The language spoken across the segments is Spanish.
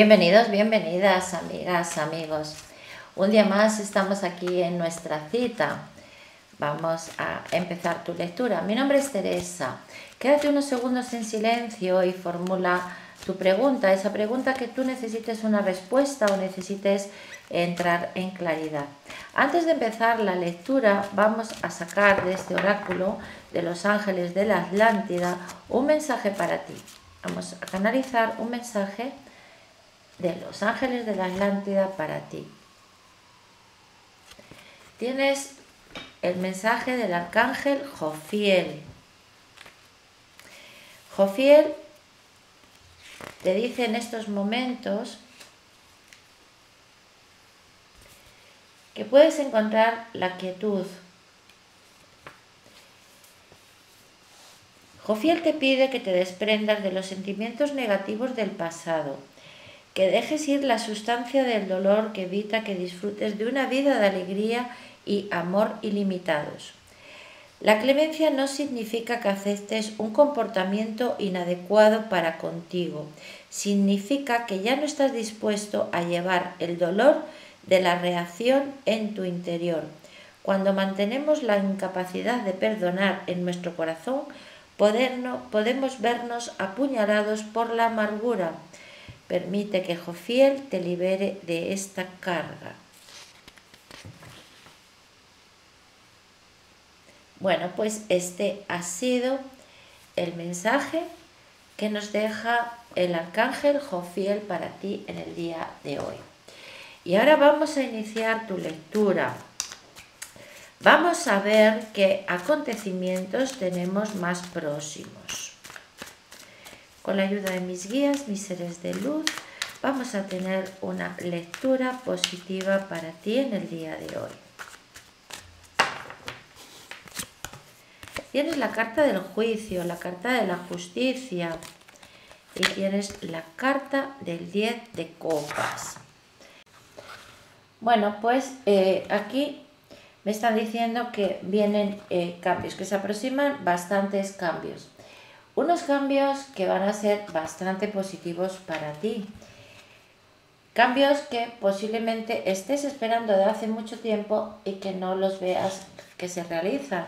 Bienvenidos, bienvenidas, amigas, amigos. Un día más estamos aquí en nuestra cita. Vamos a empezar tu lectura. Mi nombre es Teresa. Quédate unos segundos en silencio y formula tu pregunta, esa pregunta que tú necesites una respuesta o necesites entrar en claridad. Antes de empezar la lectura, vamos a sacar de este oráculo de los ángeles de la Atlántida un mensaje para ti. Vamos a canalizar un mensaje de los ángeles de la Atlántida para ti. Tienes el mensaje del arcángel Jofiel. Jofiel te dice en estos momentos que puedes encontrar la quietud. Jofiel te pide que te desprendas de los sentimientos negativos del pasado, que dejes ir la sustancia del dolor que evita que disfrutes de una vida de alegría y amor ilimitados. La clemencia no significa que aceptes un comportamiento inadecuado para contigo. Significa que ya no estás dispuesto a llevar el dolor de la reacción en tu interior. Cuando mantenemos la incapacidad de perdonar en nuestro corazón, podemos vernos apuñalados por la amargura. Permite que Jofiel te libere de esta carga. Bueno, pues este ha sido el mensaje que nos deja el arcángel Jofiel para ti en el día de hoy. Y ahora vamos a iniciar tu lectura. Vamos a ver qué acontecimientos tenemos más próximos. Con la ayuda de mis guías, mis seres de luz, vamos a tener una lectura positiva para ti en el día de hoy. Tienes la carta del juicio, la carta de la justicia y tienes la carta del 10 de copas. Bueno, pues aquí me están diciendo que vienen cambios, que se aproximan bastantes cambios. Unos cambios que van a ser bastante positivos para ti. Cambios que posiblemente estés esperando de hace mucho tiempo y que no los veas que se realizan.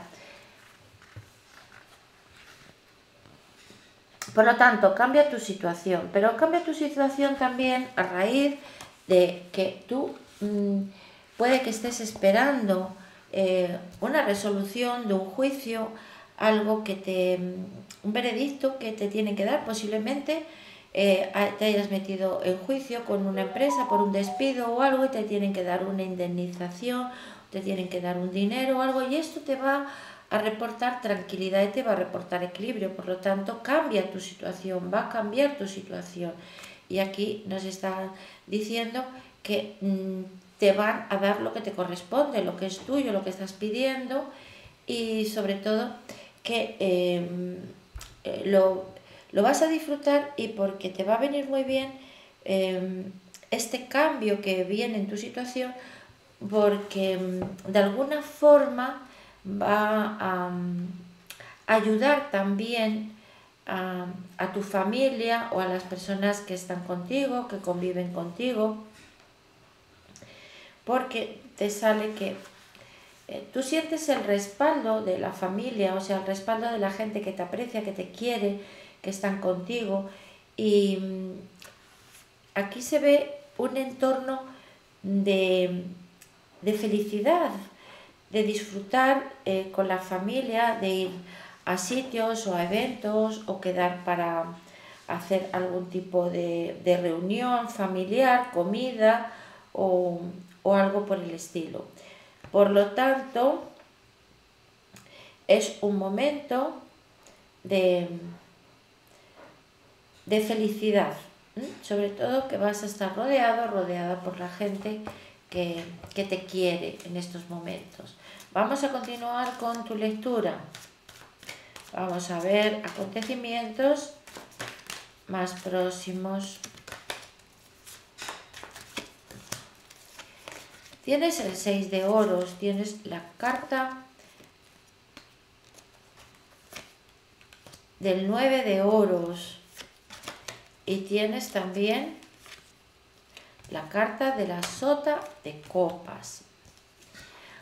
Por lo tanto, cambia tu situación, pero cambia tu situación también a raíz de que tú puede que estés esperando una resolución de un juicio, algo que un veredicto que te tienen que dar. Posiblemente te hayas metido en juicio con una empresa por un despido o algo y te tienen que dar una indemnización, te tienen que dar un dinero o algo, y esto te va a reportar tranquilidad y te va a reportar equilibrio. Por lo tanto, cambia tu situación, va a cambiar tu situación. Y aquí nos están diciendo que te van a dar lo que te corresponde, lo que es tuyo, lo que estás pidiendo, y sobre todo que lo vas a disfrutar, y porque te va a venir muy bien este cambio que viene en tu situación, porque de alguna forma va a ayudar también a tu familia o a las personas que están contigo, que conviven contigo, porque te sale que tú sientes el respaldo de la familia, o sea, el respaldo de la gente que te aprecia, que te quiere, que están contigo. Y aquí se ve un entorno de felicidad, de disfrutar con la familia, de ir a sitios o a eventos, o quedar para hacer algún tipo de reunión familiar, comida o algo por el estilo. Por lo tanto, es un momento de felicidad, ¿eh? Sobre todo que vas a estar rodeada por la gente que te quiere en estos momentos. Vamos a continuar con tu lectura. Vamos a ver acontecimientos más próximos. Tienes el 6 de oros, tienes la carta del 9 de oros y tienes también la carta de la sota de copas.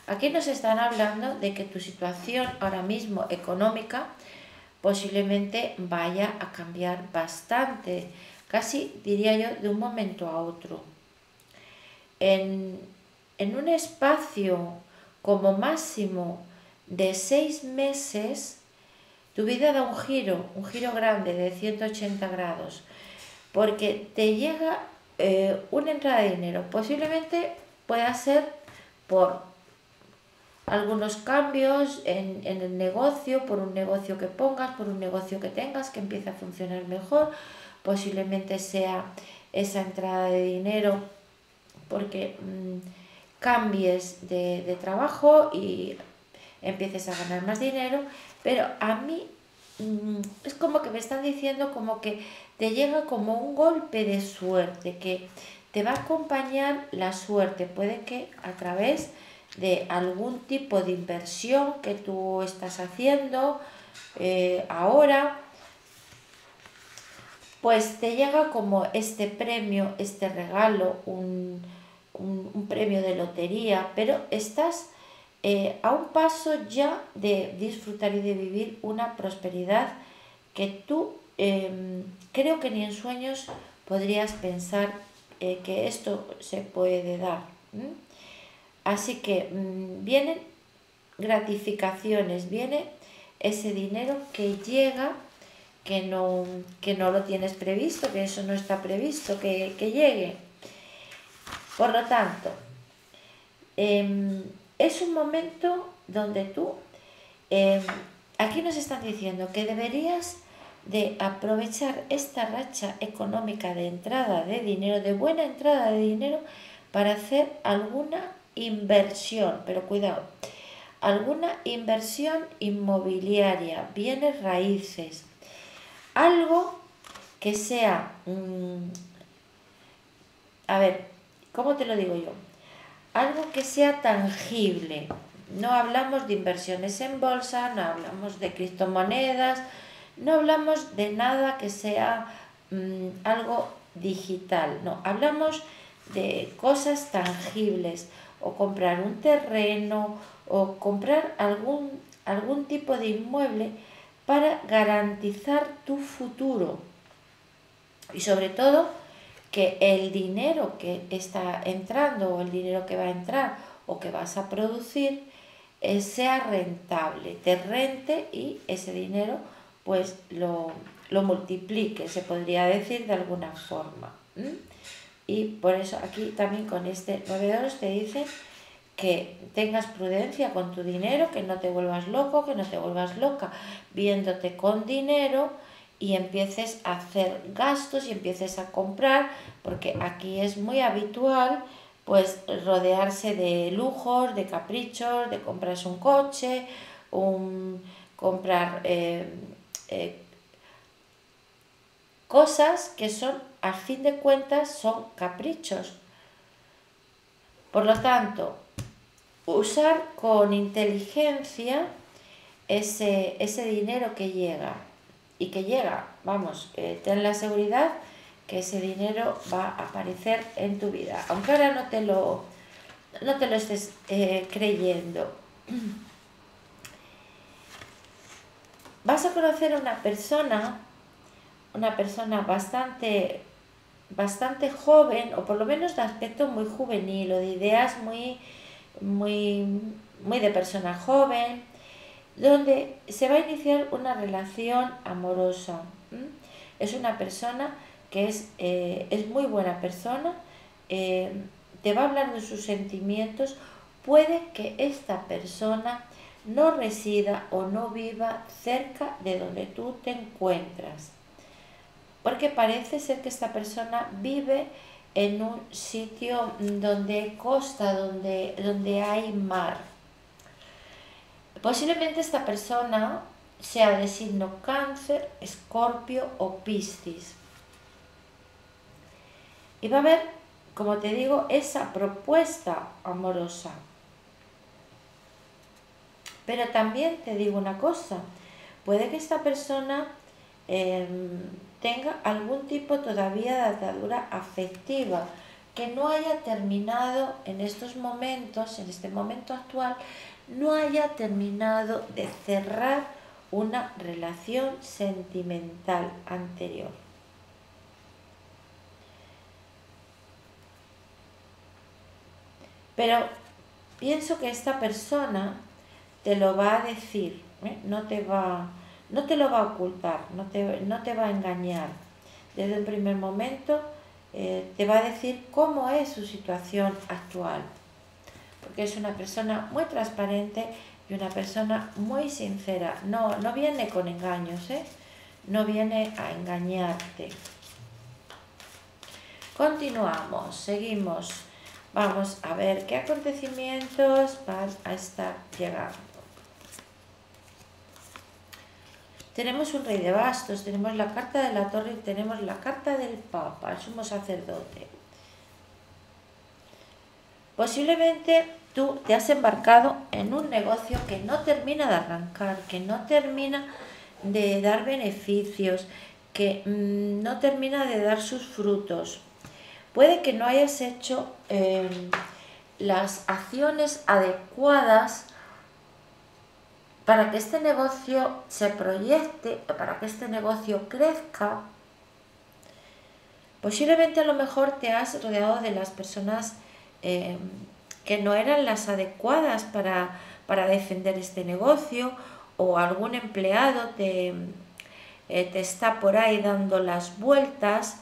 Aquí nos están hablando de que tu situación ahora mismo económica posiblemente vaya a cambiar bastante, casi diría yo de un momento a otro. En un espacio como máximo de 6 meses, tu vida da un giro grande de 180 grados, porque te llega una entrada de dinero. Posiblemente pueda ser por algunos cambios en el negocio, por un negocio que pongas, por un negocio que tengas, que empiece a funcionar mejor. Posiblemente sea esa entrada de dinero porque cambies de trabajo y empieces a ganar más dinero, pero a mí es como que me están diciendo como que te llega como un golpe de suerte, que te va a acompañar la suerte. Puede que a través de algún tipo de inversión que tú estás haciendo ahora, pues te llega como este premio, este regalo, un premio de lotería, pero estás a un paso ya de disfrutar y de vivir una prosperidad que tú creo que ni en sueños podrías pensar que esto se puede dar. Así que vienen gratificaciones, viene ese dinero que llega, que no lo tienes previsto, que eso no está previsto, que llegue. Por lo tanto, es un momento donde tú, aquí nos están diciendo que deberías de aprovechar esta racha económica de entrada de dinero, de buena entrada de dinero, para hacer alguna inversión, pero cuidado, alguna inversión inmobiliaria, bienes raíces, algo que sea, a ver, ¿cómo te lo digo yo? Algo que sea tangible. No hablamos de inversiones en bolsa, no hablamos de criptomonedas, no hablamos de nada que sea algo digital, no, hablamos de cosas tangibles, o comprar un terreno, o comprar algún tipo de inmueble para garantizar tu futuro. Y sobre todo, que el dinero que está entrando, o el dinero que va a entrar, o que vas a producir, sea rentable, te rente, y ese dinero pues lo multiplique, se podría decir de alguna forma. Y por eso aquí también con este 9 de oros te dice que tengas prudencia con tu dinero, que no te vuelvas loco, que no te vuelvas loca viéndote con dinero, y empieces a hacer gastos y empieces a comprar, porque aquí es muy habitual pues rodearse de lujos, de caprichos, de comprarse un coche, comprar cosas que son, a fin de cuentas, son caprichos. Por lo tanto, usar con inteligencia ese dinero que llega. Y que llega, vamos, ten la seguridad que ese dinero va a aparecer en tu vida, aunque ahora no te lo estés creyendo. Vas a conocer a una persona bastante joven, o por lo menos de aspecto muy juvenil, o de ideas muy de persona joven, donde se va a iniciar una relación amorosa. Es una persona que es muy buena persona, te va a hablar de sus sentimientos. Puede que esta persona no resida o no viva cerca de donde tú te encuentras, porque parece ser que esta persona vive en un sitio donde hay costa, donde hay mar. Posiblemente esta persona sea de signo Cáncer, Escorpio o Piscis. Y va a haber, como te digo, esa propuesta amorosa. Pero también te digo una cosa, puede que esta persona tenga algún tipo todavía de atadura afectiva, que no haya terminado en estos momentos, en este momento actual, no haya terminado de cerrar una relación sentimental anterior. Pero pienso que esta persona te lo va a decir, ¿eh? No te lo va a ocultar, no te va a engañar. Desde el primer momento te va a decir cómo es su situación actual, porque es una persona muy transparente y una persona muy sincera. No viene con engaños, ¿eh? No viene a engañarte. Continuamos, seguimos. Vamos a ver qué acontecimientos van a estar llegando. Tenemos un rey de bastos, tenemos la carta de la torre y tenemos la carta del papa, el sumo sacerdote. Posiblemente tú te has embarcado en un negocio que no termina de arrancar, que no termina de dar beneficios, que no termina de dar sus frutos. Puede que no hayas hecho las acciones adecuadas para que este negocio se proyecte, para que este negocio crezca. Posiblemente a lo mejor te has rodeado de las personas que no eran las adecuadas para defender este negocio, o algún empleado te está por ahí dando las vueltas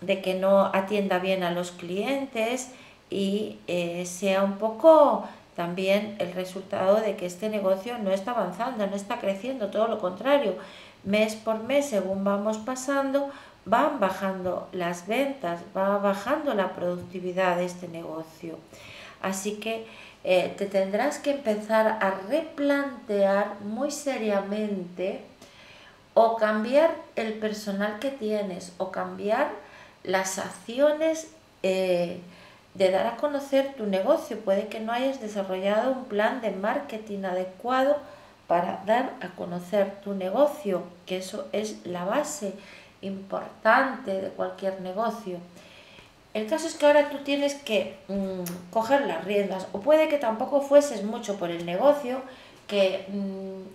de que no atienda bien a los clientes y sea un poco también el resultado de que este negocio no está avanzando, no está creciendo, todo lo contrario. Mes por mes, según vamos pasando, van bajando las ventas, va bajando la productividad de este negocio. Así que te tendrás que empezar a replantear muy seriamente o cambiar el personal que tienes o cambiar las acciones de dar a conocer tu negocio. Puede que no hayas desarrollado un plan de marketing adecuado para dar a conocer tu negocio, que eso es la base importante de cualquier negocio. El caso es que ahora tú tienes que coger las riendas, o puede que tampoco fueses mucho por el negocio, que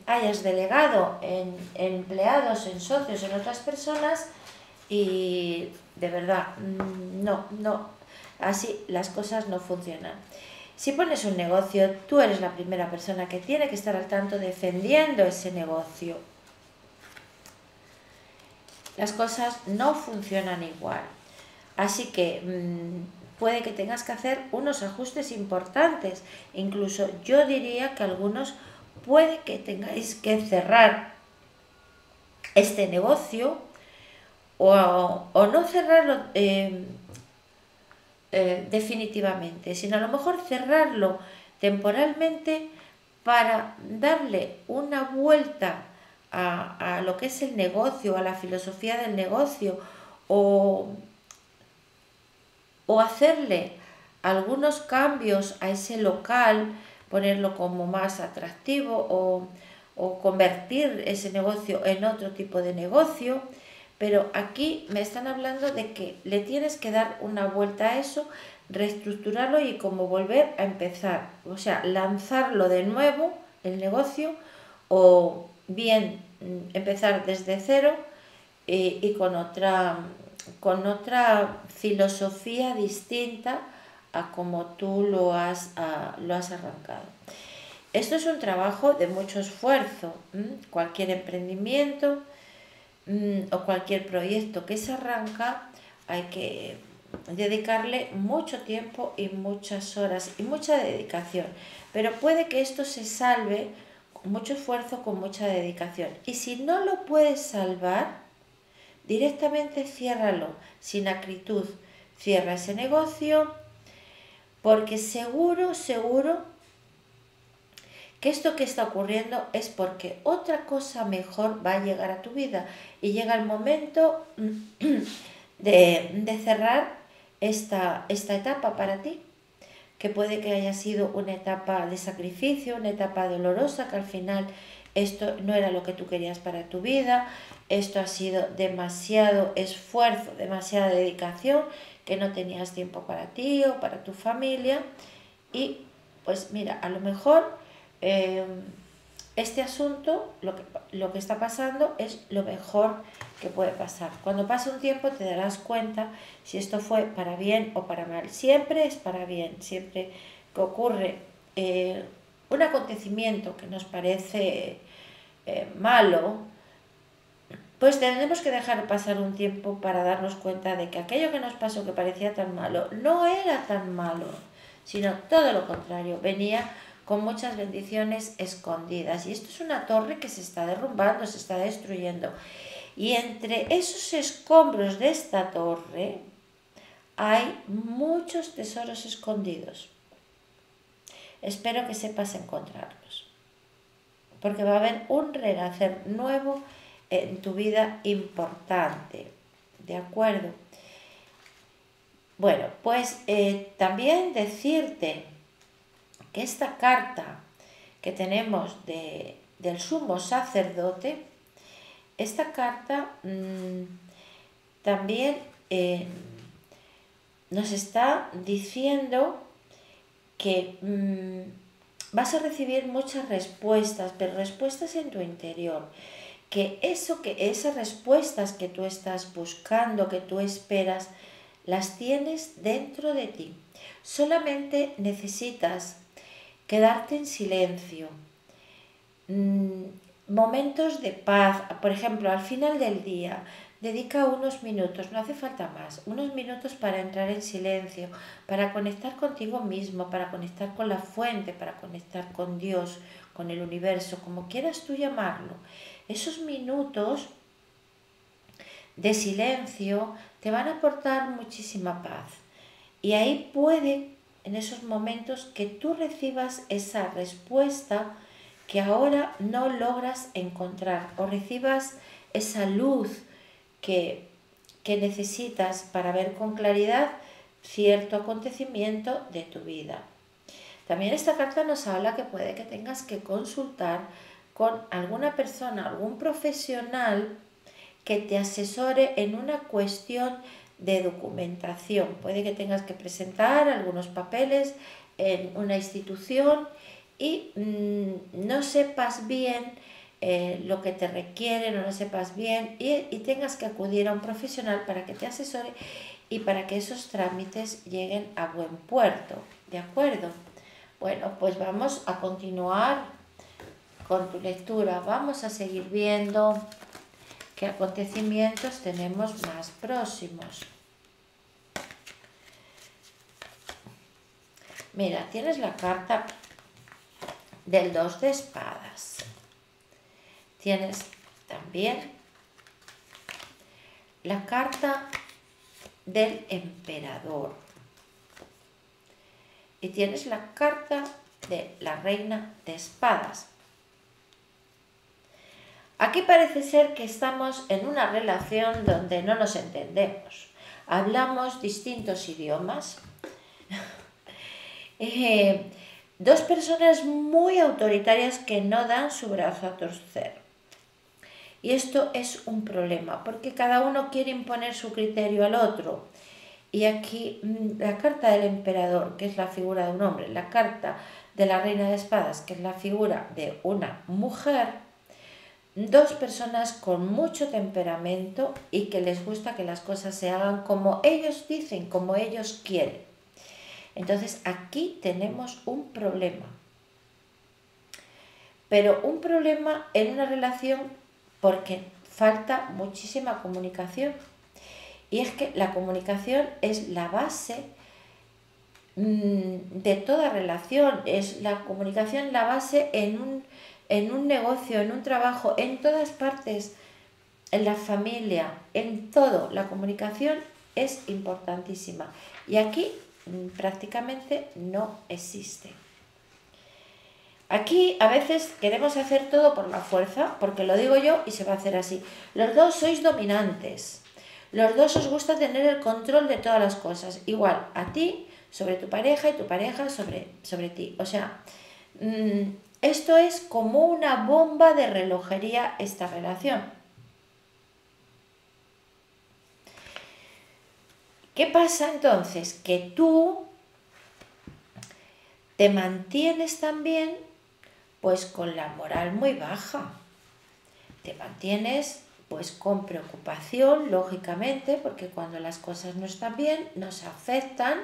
hayas delegado en empleados, en socios, en otras personas. Y de verdad, no, así las cosas no funcionan. Si pones un negocio, tú eres la primera persona que tiene que estar al tanto defendiendo ese negocio. Las cosas no funcionan igual. Así que puede que tengas que hacer unos ajustes importantes. Incluso yo diría que algunos puede que tengáis que cerrar este negocio. O no cerrarlo definitivamente, sino a lo mejor cerrarlo temporalmente para darle una vuelta a lo que es el negocio, a la filosofía del negocio, o hacerle algunos cambios a ese local, ponerlo como más atractivo o convertir ese negocio en otro tipo de negocio. Pero aquí me están hablando de que le tienes que dar una vuelta a eso, reestructurarlo y como volver a empezar. O sea, lanzarlo de nuevo, el negocio, o bien empezar desde cero y con otra filosofía distinta a como tú lo has arrancado. Esto es un trabajo de mucho esfuerzo. Cualquier emprendimiento o cualquier proyecto que se arranca, hay que dedicarle mucho tiempo y muchas horas y mucha dedicación, pero puede que esto se salve con mucho esfuerzo, con mucha dedicación. Y si no lo puedes salvar, directamente ciérralo sin acritud, cierra ese negocio, porque seguro que esto que está ocurriendo es porque otra cosa mejor va a llegar a tu vida y llega el momento de cerrar esta etapa para ti, que puede que haya sido una etapa de sacrificio, una etapa dolorosa, que al final esto no era lo que tú querías para tu vida, esto ha sido demasiado esfuerzo, demasiada dedicación, que no tenías tiempo para ti o para tu familia. Y pues mira, a lo mejor este asunto, lo que está pasando es lo mejor que puede pasar. Cuando pase un tiempo te darás cuenta si esto fue para bien o para mal. Siempre es para bien, siempre que ocurre un acontecimiento que nos parece malo, pues tenemos que dejar pasar un tiempo para darnos cuenta de que aquello que nos pasó que parecía tan malo, no era tan malo, sino todo lo contrario, venía con muchas bendiciones escondidas. Y esto es una torre que se está derrumbando, se está destruyendo. Y entre esos escombros de esta torre hay muchos tesoros escondidos. Espero que sepas encontrarlos, porque va a haber un renacer nuevo en tu vida importante, ¿de acuerdo? Bueno, pues también decirte que esta carta que tenemos del sumo sacerdote, esta carta también nos está diciendo que vas a recibir muchas respuestas, pero respuestas en tu interior, que esas respuestas que tú estás buscando, que tú esperas, las tienes dentro de ti. Solamente necesitas quedarte en silencio, momentos de paz. Por ejemplo, al final del día, dedica unos minutos, no hace falta más, unos minutos para entrar en silencio, para conectar contigo mismo, para conectar con la fuente, para conectar con Dios, con el universo, como quieras tú llamarlo. Esos minutos de silencio te van a aportar muchísima paz. Y ahí puede, en esos momentos, que tú recibas esa respuesta que ahora no logras encontrar, o recibas esa luz que necesitas para ver con claridad cierto acontecimiento de tu vida. También esta carta nos habla que puede que tengas que consultar con alguna persona, algún profesional que te asesore en una cuestión de documentación. Puede que tengas que presentar algunos papeles en una institución y no sepas bien lo que te requieren o no sepas bien y tengas que acudir a un profesional para que te asesore y para que esos trámites lleguen a buen puerto, ¿de acuerdo? Bueno, pues vamos a continuar con tu lectura. Vamos a seguir viendo qué acontecimientos tenemos más próximos. Mira, tienes la carta del 2 de espadas. Tienes también la carta del emperador. Y tienes la carta de la reina de espadas. Aquí parece ser que estamos en una relación donde no nos entendemos. Hablamos distintos idiomas. Dos personas muy autoritarias que no dan su brazo a torcer. Y esto es un problema, porque cada uno quiere imponer su criterio al otro. Y aquí la carta del emperador, que es la figura de un hombre, la carta de la reina de espadas, que es la figura de una mujer. Dos personas con mucho temperamento y que les gusta que las cosas se hagan como ellos dicen, como ellos quieren. Entonces aquí tenemos un problema. Pero un problema en una relación porque falta muchísima comunicación. Y es que la comunicación es la base de toda relación. Es la comunicación la base en un negocio, en un trabajo, en todas partes, en la familia, en todo. La comunicación es importantísima y aquí prácticamente no existe. Aquí a veces queremos hacer todo por la fuerza, porque lo digo yo y se va a hacer así. Los dos sois dominantes, los dos os gusta tener el control de todas las cosas, igual a ti, sobre tu pareja y tu pareja sobre ti. O sea, esto es como una bomba de relojería, esta relación. ¿Qué pasa entonces? Que tú te mantienes también pues con la moral muy baja. Te mantienes pues con preocupación, lógicamente, porque cuando las cosas no están bien nos afectan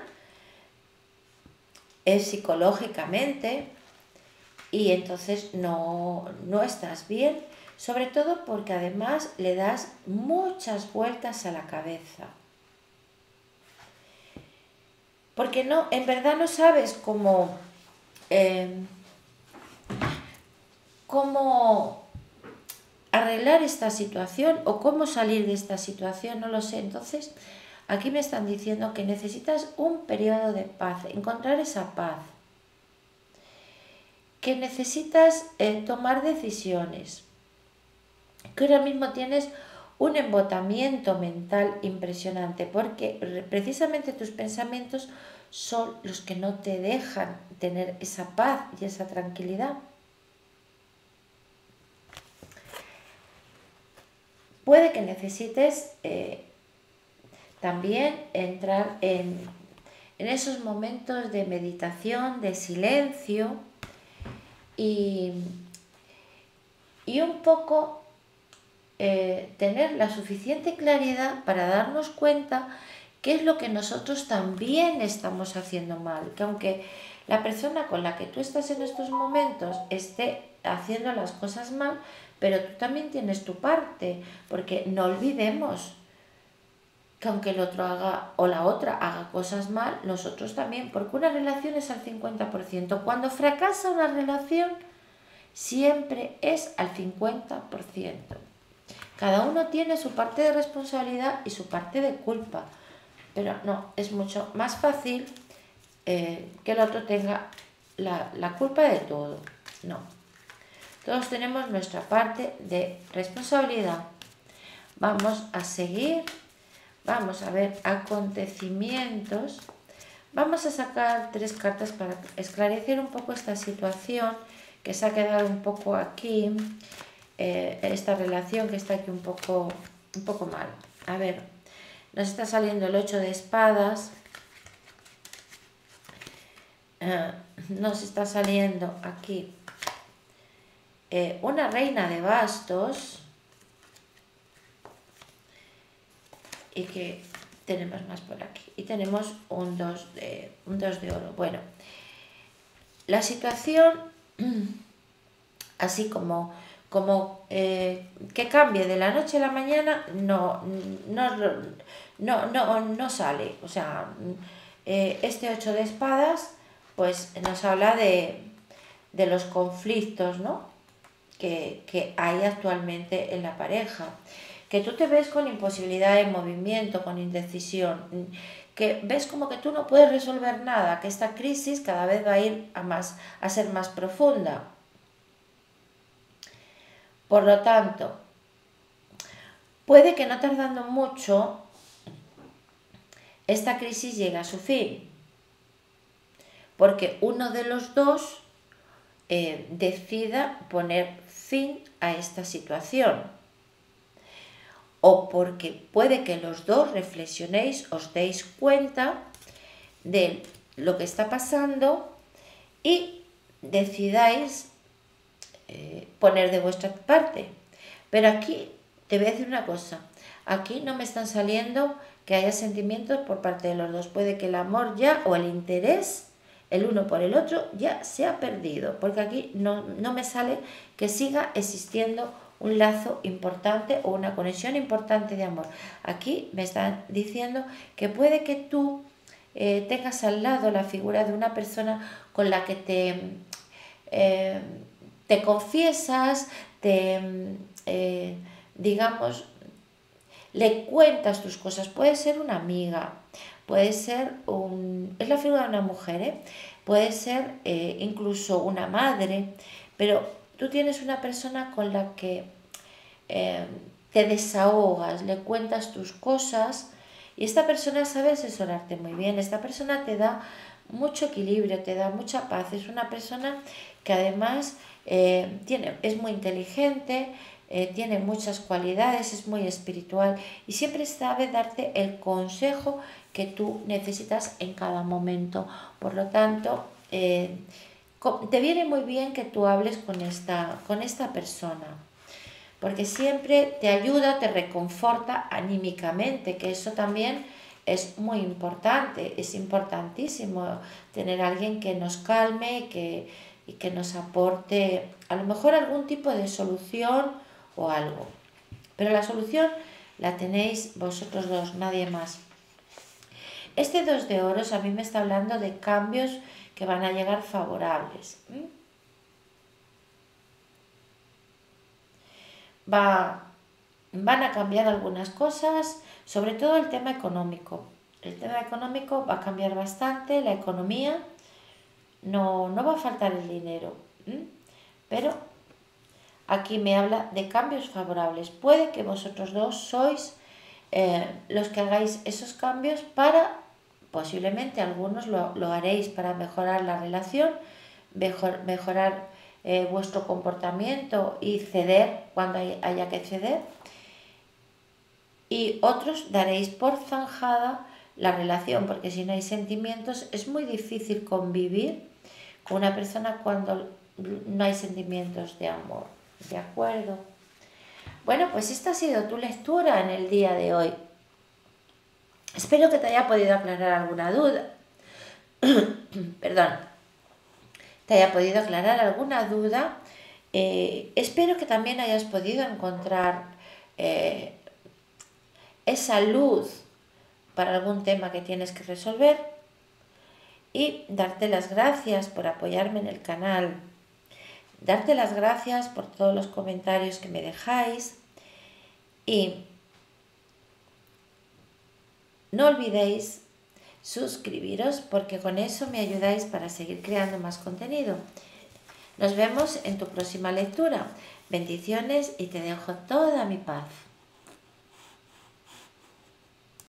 psicológicamente y entonces no estás bien, sobre todo porque además le das muchas vueltas a la cabeza. Porque en verdad no sabes cómo arreglar esta situación o cómo salir de esta situación, no lo sé. Entonces, aquí me están diciendo que necesitas un periodo de paz, encontrar esa paz, que necesitas tomar decisiones, que ahora mismo tienes un embotamiento mental impresionante, porque precisamente tus pensamientos son los que no te dejan tener esa paz y esa tranquilidad. Puede que necesites también entrar en esos momentos de meditación, de silencio y un poco tener la suficiente claridad para darnos cuenta qué es lo que nosotros también estamos haciendo mal, que aunque la persona con la que tú estás en estos momentos esté haciendo las cosas mal, pero tú también tienes tu parte, porque no olvidemos que aunque el otro haga o la otra haga cosas mal, nosotros también, porque una relación es al 50%, cuando fracasa una relación siempre es al 50%. Cada uno tiene su parte de responsabilidad y su parte de culpa, pero no, es mucho más fácil que el otro tenga la culpa de todo. No, todos tenemos nuestra parte de responsabilidad. Vamos a seguir, vamos a ver acontecimientos, vamos a sacar tres cartas para esclarecer un poco esta situación que se ha quedado un poco aquí. Esta relación que está aquí un poco mal. A ver, nos está saliendo el 8 de espadas, nos está saliendo aquí una reina de bastos, y que tenemos más por aquí, y tenemos un 2 de oro. Bueno, la situación, así como que cambie de la noche a la mañana, no sale. O sea, este 8 de espadas pues nos habla de los conflictos, ¿no?, que hay actualmente en la pareja, que tú te ves con imposibilidad de movimiento, con indecisión, que ves como que tú no puedes resolver nada, que esta crisis cada vez va a ir a ser más profunda. Por lo tanto, puede que no tardando mucho esta crisis llegue a su fin, porque uno de los dos decida poner fin a esta situación, o porque puede que los dos reflexionéis, os deis cuenta de lo que está pasando y decidáis poner de vuestra parte. Pero aquí te voy a decir una cosa, aquí no me están saliendo que haya sentimientos por parte de los dos. Puede que el amor ya, o el interés el uno por el otro, ya se ha perdido, porque aquí no me sale que siga existiendo un lazo importante o una conexión importante de amor. Aquí me están diciendo que puede que tú tengas al lado la figura de una persona con la que te confiesas, digamos, le cuentas tus cosas. Puede ser una amiga, puede ser es la figura de una mujer, puede ser incluso una madre, pero tú tienes una persona con la que te desahogas, le cuentas tus cosas, y esta persona sabe asesorarte muy bien, esta persona te da mucho equilibrio, te da mucha paz. Es una persona que además es muy inteligente, tiene muchas cualidades, es muy espiritual y siempre sabe darte el consejo que tú necesitas en cada momento. Por lo tanto, te viene muy bien que tú hables con esta persona, porque siempre te ayuda, te reconforta anímicamente, que eso también es muy importante, es importantísimo tener a alguien que nos calme y que nos aporte a lo mejor algún tipo de solución o algo. Pero la solución la tenéis vosotros dos, nadie más. Este 2 de oros a mí me está hablando de cambios que van a llegar favorables. Van a cambiar algunas cosas, sobre todo el tema económico. El tema económico va a cambiar bastante, la economía, no va a faltar el dinero. Pero aquí me habla de cambios favorables. Puede que vosotros dos sois los que hagáis esos cambios para... Posiblemente algunos lo haréis para mejorar la relación, mejorar vuestro comportamiento y ceder cuando haya que ceder. Y otros daréis por zanjada la relación, porque si no hay sentimientos es muy difícil convivir con una persona cuando no hay sentimientos de amor. ¿De acuerdo? Bueno, pues esta ha sido tu lectura en el día de hoy. Espero que te haya podido aclarar alguna duda. Perdón. Te haya podido aclarar alguna duda. Espero que también hayas podido encontrar esa luz para algún tema que tienes que resolver. Y darte las gracias por apoyarme en el canal. Darte las gracias por todos los comentarios que me dejáis. Y... no olvidéis suscribiros, porque con eso me ayudáis para seguir creando más contenido. Nos vemos en tu próxima lectura. Bendiciones y te dejo toda mi paz.